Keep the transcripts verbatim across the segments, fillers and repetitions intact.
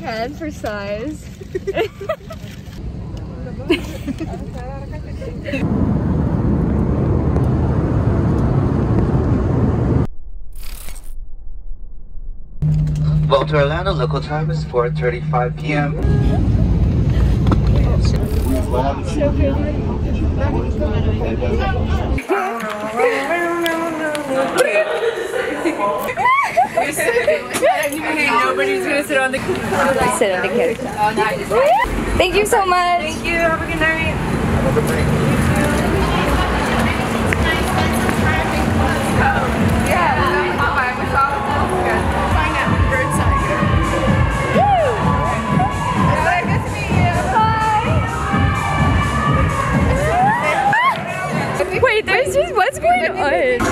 Hand for size. Well, to Orlando, local time is four thirty-five p m Nobody's gonna sit on the couch. Sit on the couch. Thank you so much. Thank you. Have a good night. Have a good night. Wait, there's just, what's going on?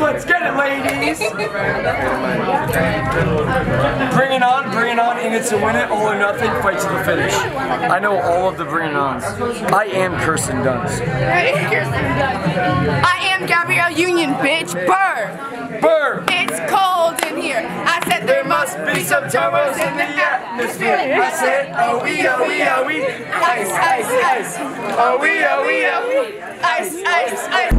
Let's get it, ladies! Bring it on, bring it on, and it's a win it, all or nothing, fight to the finish. I know all of the bring it ons. I am Kirsten Dunst. I am Gabrielle Union, bitch. Burr! Burr! It's cold in here. I said there must be some turbos in the atmosphere. I said, oh wee, oh wee, oh wee. Ice, ice, ice. Oh wee, oh wee, oh wee. Ice, ice, ice.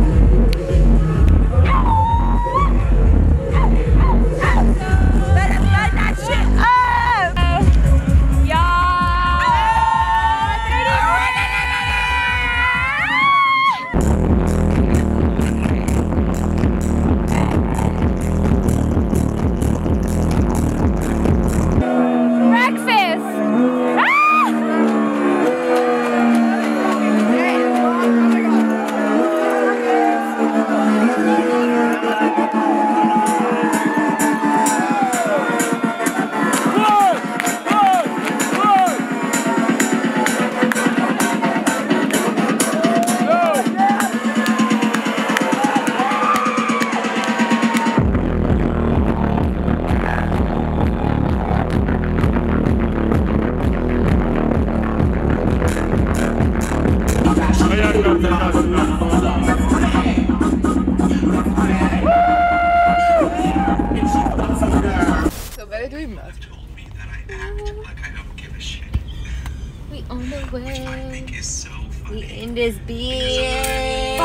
This bitch.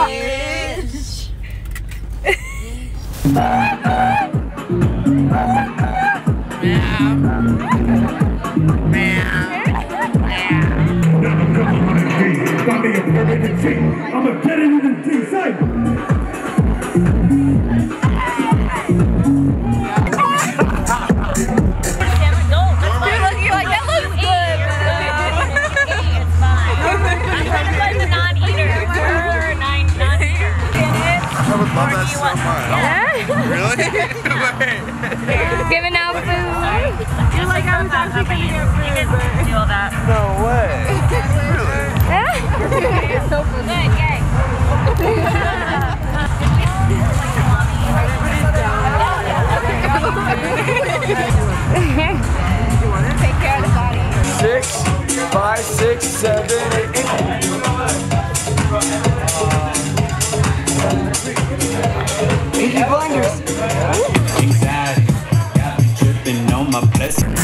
I'm a better than D. Love that so much. Yeah. Really? Giving out food. You're like, I was actually going to get food. You can feel that. No way. Really? Yeah. It's so good. Good, yay. Take care of the body. Six, five, six, seven, eight. Peaky Blinders. Anxiety. Got me tripping on my blessings.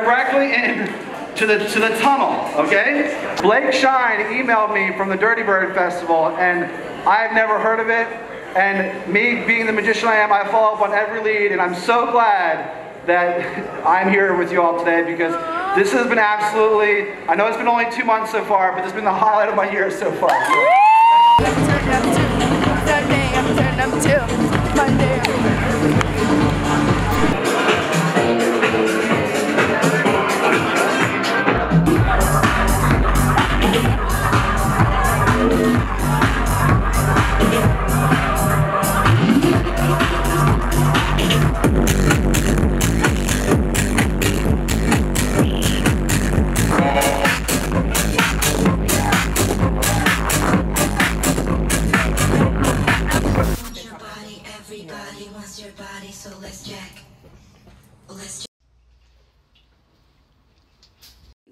Directly in to the, to the tunnel, okay? Blake Shine emailed me from the Dirty Bird Festival, and I've never heard of it, and me being the magician I am, I follow up on every lead, and I'm so glad that I'm here with you all today, because this has been absolutely, I know it's been only two months so far, but it's been the highlight of my year so far. Episode number two, Sunday, episode number two, Monday.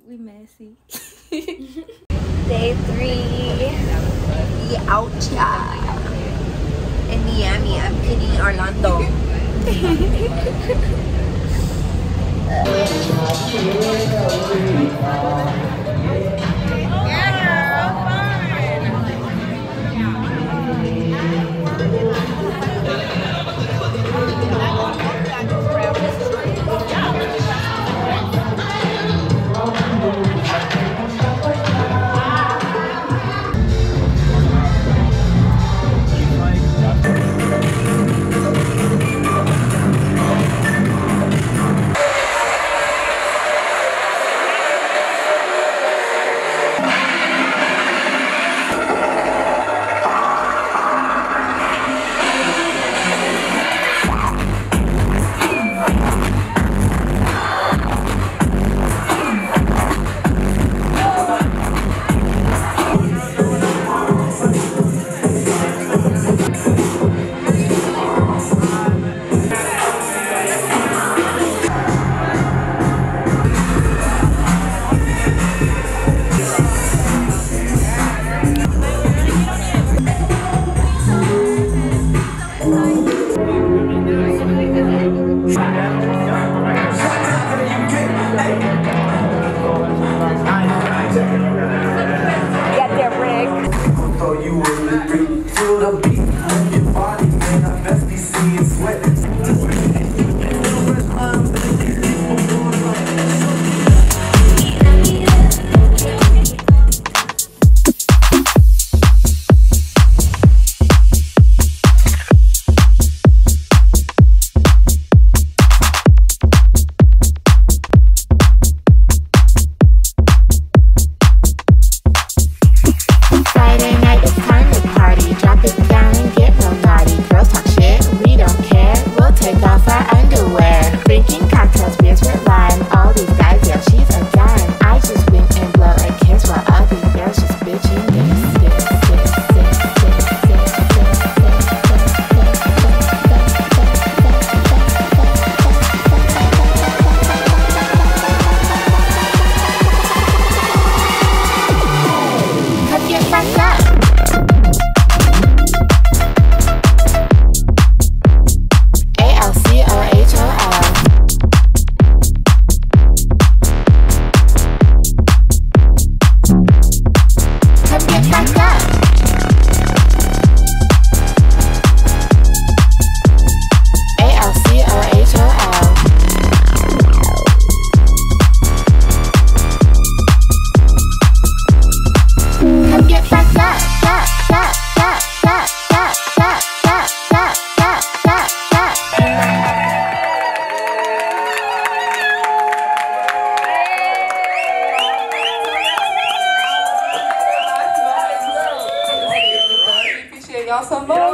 We messy. Day three, the Ouchia in Miami at Penny's Orlando. y'all so much.